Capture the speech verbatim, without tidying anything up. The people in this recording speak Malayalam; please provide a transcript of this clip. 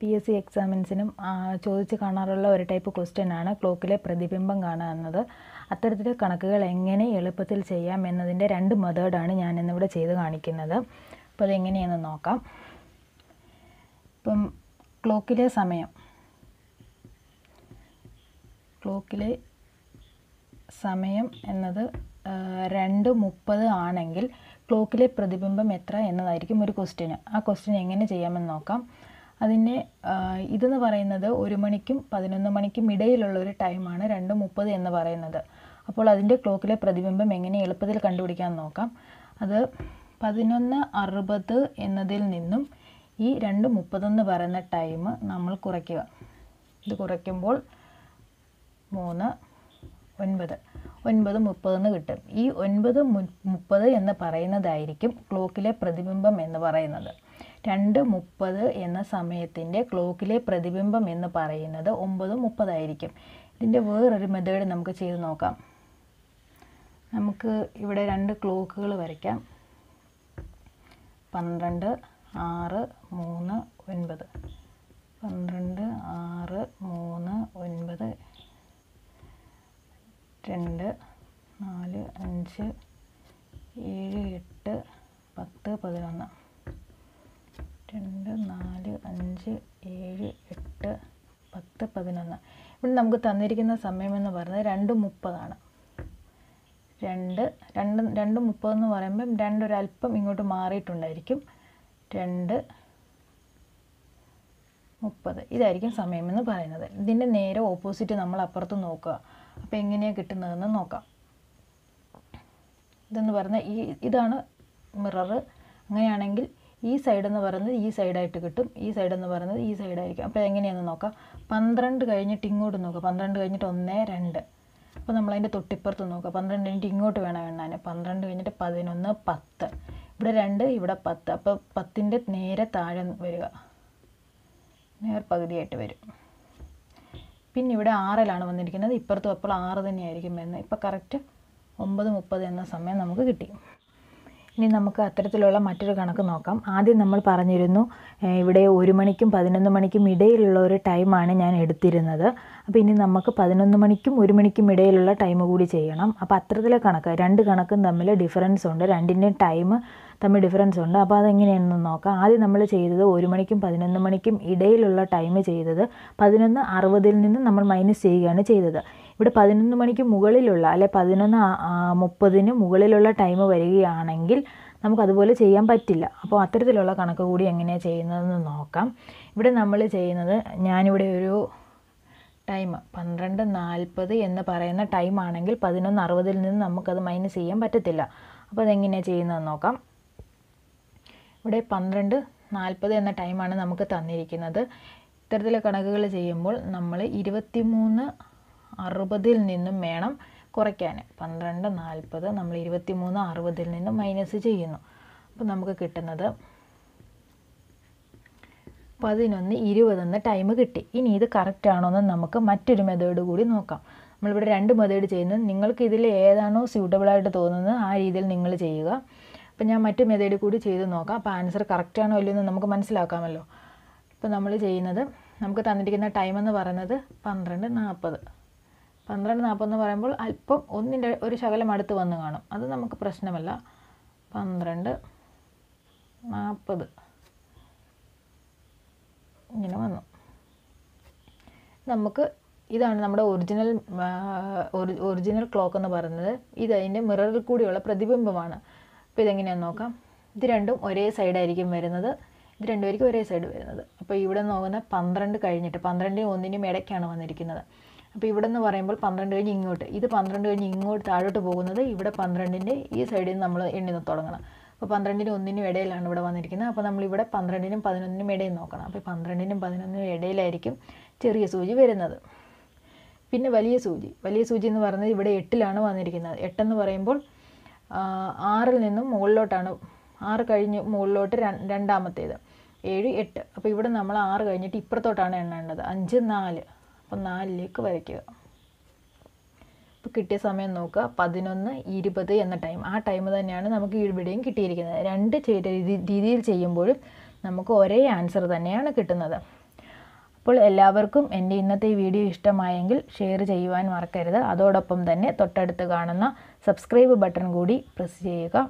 P S C examines in a type of question and a cloakle predibimbangana another the Kanaka Engene, Elepatil Saya, Menadinder and Mother Danian and the Chedanik another Pelengene and the Noka Pum cloakile Samea cloakile Sameam another Rando Muppa Anangle Cloakile Pradibimba Metra and the question. A question Engene Jayaman Noka Adine either the Varanada, Urimanikim, Padanamaniki, midday lower time and a random Muppa and the Varanada. Apolladinde Cloakile Pradibimba Mengani, Elpadil Kandudikan Noka other Padinana Arbata Enadil Ninum E random Muppadan the Varana time, Namal Korakiva. The Korakimbol Mona Winbada. ഒൻപത് മുപ്പത് എന്ന് കിട്ടും ഈ ഒൻപത് മുപ്പത് എന്ന് പറയുന്നതായിരിക്കും ക്ലോക്കിലെ പ്രതിബിംബം എന്ന് പറയുന്നത് രണ്ട് മുപ്പത് എന്ന സമയത്തിന്റെ ക്ലോക്കിലെ പ്രതിബിംബം എന്ന് പറയുന്നത് ഒൻപത് മുപ്പത് ആയിരിക്കും ഇതിന്റെ വേറൊരു മെത്തേഡ് നമുക്ക് ചെയ്തു നോക്കാം നമുക്ക് ഇവിടെ രണ്ട് ക്ലോക്കുകൾ വരയ്ക്കാം പന്ത്രണ്ട് ആറ് മൂന്ന് ഒൻപത് പന്ത്രണ്ട് ആറ് മൂന്ന് ഒൻപത് രണ്ട് നാല് അഞ്ച് ഏഴ് എട്ട് പത്ത് പതിനൊന്ന് രണ്ട് നാല് അഞ്ച് ഏഴ് എട്ട് പത്ത് പതിനൊന്ന് ഇവിടെ നമുക്ക് തന്നിരിക്കുന്ന സമയം എന്ന് പറയുന്നത് രണ്ട് മുപ്പത് ആണ് രണ്ട് രണ്ട് രണ്ട് മുപ്പത് എന്ന് പറയുമ്പോൾ രണ്ട് ഒരു അല്പം ഇങ്ങോട്ട് മാറിയിട്ടുണ്ടായിരിക്കും രണ്ട് മുപ്പത് ഇതായിരിക്കും സമയം എന്ന് പറയുന്നത് ഇതിന്റെ നേരെ ഓപ്പോസിറ്റ് നമ്മൾ അപ്പുറത്ത് നോക്കുക അപ്പോൾ എങ്ങനെയാ കിട്ടുന്നതെന്ന് നോക്കാം ഇതെന്ന് പറഞ്ഞാൽ ഈ ഇതാണ് മിറർ അങ്ങനെയാണെങ്കിൽ ഈ സൈഡ് എന്ന് പറയുന്നത് ഈ സൈഡ് ആയിട്ട് കിട്ടും ഈ സൈഡ് എന്ന് പറയുന്നത് ഈ സൈഡ് ആയിരിക്കും അപ്പോൾ എങ്ങനെയാണെന്ന് നോക്കാം പന്ത്രണ്ട് കഴിഞ്ഞിട്ട് ഇങ്ങോട്ട് നോക്കുക പന്ത്രണ്ട് കഴിഞ്ഞിട്ട് ഒന്ന് രണ്ട് അപ്പോൾ നമ്മൾ അതിന്റെ തൊട്ടിപ്പുറത്ത് നോക്കുക പന്ത്രണ്ട് കഴിഞ്ഞിട്ട് ഇങ്ങോട്ട് വേണം എണ്ണാൻ പന്ത്രണ്ട് കഴിഞ്ഞിട്ട് പതിനൊന്ന് പത്ത് ഇവിടെ രണ്ട് ഇവിടെ പത്ത് അപ്പോൾ പത്ത് ന്റെ നേരെ താഴെ വരിക നേർ പകുതിയായിട്ട് വരും പിന്നെ ഇവിടെ ആറ് ലാണ് വന്നിരിക്കുന്നത് ഇപ്പുറത്തും അപ്പോൾ ആറ് തന്നെ ആയിരിക്കും എന്ന് ഇപ്പോൾ കറക്റ്റ് ഒൻപത് മുപ്പത് എന്ന സമയം നമുക്ക് കിട്ടി ഇനി നമുക്ക് അത്തരത്തിലുള്ള മറ്റൊരു കണക്ക് നോക്കാം ആദ്യം നമ്മൾ പറഞ്ഞിരുന്നു ഇവിടെ ഒരു മണിക്കും പതിനൊന്ന് മണിക്കും ഇടയിലുള്ള ഒരു ടൈം ആണ് ഞാൻ എടുത്തിരുന്നത് അപ്പോൾ ഇനി നമുക്ക് പതിനൊന്ന് മണിക്കും ഒരു മണിക്കും ഇടയിലുള്ള ടൈം കൂടി ചെയ്യണം അപ്പോൾ അത്തരത്തിലുള്ള കണക്ക് രണ്ട് കണക്കും തമ്മിൽ ഡിഫറൻസ് ഉണ്ട് രണ്ടിന്റെ ടൈം തമ്മിൽ ഡിഫറൻസ് ഉണ്ട് അപ്പോൾ അതെങ്ങനെയെന്ന് നോക്കാം ആദ്യം നമ്മൾ ചെയ്തത് ഒരു മണിക്കും പതിനൊന്ന് മണിക്കും ഇടയിലുള്ള ടൈം ചെയ്തത് പതിനൊന്ന് അറുപതിൽ നിന്ന് നമ്മൾ മൈനസ് ചെയ്യുകയാണ് ചെയ്തത് ഇവിടെ പതിനൊന്ന് മണിക്ക് മുകളിലുള്ള അല്ലെ പതിനൊന്ന് മുപ്പത് ന് മുകളിലുള്ള ടൈം വരികയാണെങ്കിൽ നമുക്ക് അതുപോലെ ചെയ്യാൻ പറ്റില്ല അപ്പോൾ അത്തരത്തിലുള്ള കണക്ക് കൂടി എങ്ങനെയാ ചെയ്യുന്നതെന്ന് നോക്കാം ഇവിടെ നമ്മൾ ചെയ്യുന്നത് ഞാൻ ഇവിടെ ഒരു ടൈം പന്ത്രണ്ട് നാൽപ്പത് എന്ന് പറയുന്ന ടൈം ആണെങ്കിൽ പതിനൊന്ന് അറുപതിൽ നിന്ന് നമുക്ക് അത് മൈനസ് ചെയ്യാൻ പറ്റില്ല അപ്പോൾ അതെങ്ങനെയാ ചെയ്യുന്നതെന്ന് നോക്കാം ഇവിടെ പന്ത്രണ്ട് നാൽപ്പത് എന്ന ടൈം ആണ് നമുക്ക് തന്നിരിക്കുന്നത് ഇത്തരത്തിലുള്ള കണക്കുകൾ ചെയ്യുമ്പോൾ നമ്മൾ ഇരുപത്തിമൂന്ന് അറുപതിൽ നിന്നും വേണം കുറയ്ക്കാൻ പന്ത്രണ്ട് നാൽപ്പത് നമ്മൾ ഇരുപത്തിമൂന്ന് അറുപതിൽ നിന്നും മൈനസ് ചെയ്യുന്നു അപ്പോൾ നമുക്ക് കിട്ടുന്നത് പതിനൊന്ന് ഇരുപത് എന്ന ടൈം കിട്ടി ഇനി ഇത് കറക്റ്റ് ആണോ എന്ന് നമുക്ക് മറ്റൊരു മെത്തേഡ് കൂടി നോക്കാം നമ്മൾ ഇവിടെ രണ്ട് മെത്തേഡ് ചെയ്യുന്നത് നിങ്ങൾക്ക് ഇതിൽ ഏതാണോ സ്യൂട്ടബിൾ ആയിട്ട് തോന്നുന്നത് ആ രീതിയിൽ നിങ്ങൾ ചെയ്യുക അപ്പോൾ ഞാൻ മറ്റു മെത്തേഡ് കൂടി ചെയ്തു നോക്കാം അപ്പോൾ ആൻസർ കറക്റ്റ് ആണോ ഇല്ലയോ എന്ന് നമുക്ക് മനസ്സിലാക്കാമല്ലോ ഇപ്പോൾ നമ്മൾ ചെയ്യുന്നത് നമുക്ക് തന്നിരിക്കുന്ന ടൈം എന്ന് പറയുന്നത് പന്ത്രണ്ട് നാൽപ്പത് പന്ത്രണ്ട് നാൽപ്പത് എന്ന് പറയുമ്പോൾ അല്പം ഒന്നിന്റെ ഒരു ശകലം അടുത്ത് വന്ന് കാണും അത് നമുക്ക് പ്രശ്നമല്ല പന്ത്രണ്ട് നാൽപ്പത് ഇങ്ങനെ വന്നു നമുക്ക് ഇതാണ് നമ്മുടെ ഒറിജിനൽ ഒറിജിനൽ ക്ലോക്ക് എന്ന് പറയുന്നത് ഇത് അതിന്റെ മിററിൽ കൂടിയുള്ള പ്രതിബിംബമാണ് അപ്പോൾ ഇതെങ്ങനെയാണെന്ന് നോക്കാം ഇത് രണ്ടും ഒരേ സൈഡായിരിക്കും വരുന്നത് ഇത് രണ്ടുപേർക്കും ഒരേ സൈഡ് വരുന്നത് അപ്പോൾ ഇവിടെ നോക്കുന്ന പന്ത്രണ്ട് കഴിഞ്ഞിട്ട് പന്ത്രണ്ടിനും ഒന്നിനും ഇടയ്ക്കാണ് വന്നിരിക്കുന്നത് അപ്പോൾ ഇവിടെ എന്ന് പറയുമ്പോൾ പന്ത്രണ്ട് കഴിഞ്ഞ് ഇങ്ങോട്ട് ഇത് പന്ത്രണ്ട് കഴിഞ്ഞ് ഇങ്ങോട്ട് താഴോട്ട് പോകുന്നത് ഇവിടെ പന്ത്രണ്ടിന്റെ ഈ സൈഡിൽ നിന്ന് നമ്മൾ എണ്ണി തുടങ്ങണം അപ്പോൾ പന്ത്രണ്ടിനും ഒന്നിനും ഇടയിലാണ് ഇവിടെ വന്നിരിക്കുന്നത് അപ്പോൾ നമ്മൾ ഇവിടെ പന്ത്രണ്ടിനും പതിനൊന്നിനും ഇടയിൽ നോക്കണം അപ്പോൾ പന്ത്രണ്ടിനും പതിനൊന്നിനും ഇടയിലായിരിക്കും ചെറിയ സൂചി വരുന്നത് പിന്നെ വലിയ സൂചി വലിയ സൂചി എന്ന് പറയുന്നത് ഇവിടെ എട്ടിലാണ് വന്നിരിക്കുന്നത് എട്ട് എന്ന് പറയുമ്പോൾ ആറിൽ നിന്നും മുകളിലോട്ടാണ് ആറ് കഴിഞ്ഞ് മുകളിലോട്ട് രണ്ടാമത്തേത് ഏഴ് എട്ട് അപ്പോൾ ഇവിടെ നമ്മൾ ആറ് കഴിഞ്ഞിട്ട് ഇപ്പുറത്തോട്ടാണ് എണ്ണേണ്ടത് അഞ്ച് നാല് അപ്പോൾ നാലിലേക്ക് വരയ്ക്കുക അപ്പോൾ കിട്ടിയ സമയം നോക്കുക പതിനൊന്ന് ഇരുപത് എന്ന ടൈം ആ ടൈം തന്നെയാണ് നമുക്ക് ഇവിടെയും കിട്ടിയിരിക്കുന്നത് രണ്ട് രീതിയിൽ ചെയ്യുമ്പോഴും നമുക്ക് ഒരേ ആൻസർ തന്നെയാണ് കിട്ടുന്നത് അപ്പോൾ എല്ലാവർക്കും എൻ്റെ ഇന്നത്തെ വീഡിയോ ഇഷ്ടമായെങ്കിൽ ഷെയർ ചെയ്യുവാൻ മറക്കരുത്. അതോടൊപ്പം തന്നെ തൊട്ടടുത്ത് കാണുന്ന സബ്സ്ക്രൈബ് ബട്ടൺ കൂടി പ്രസ് ചെയ്യുക.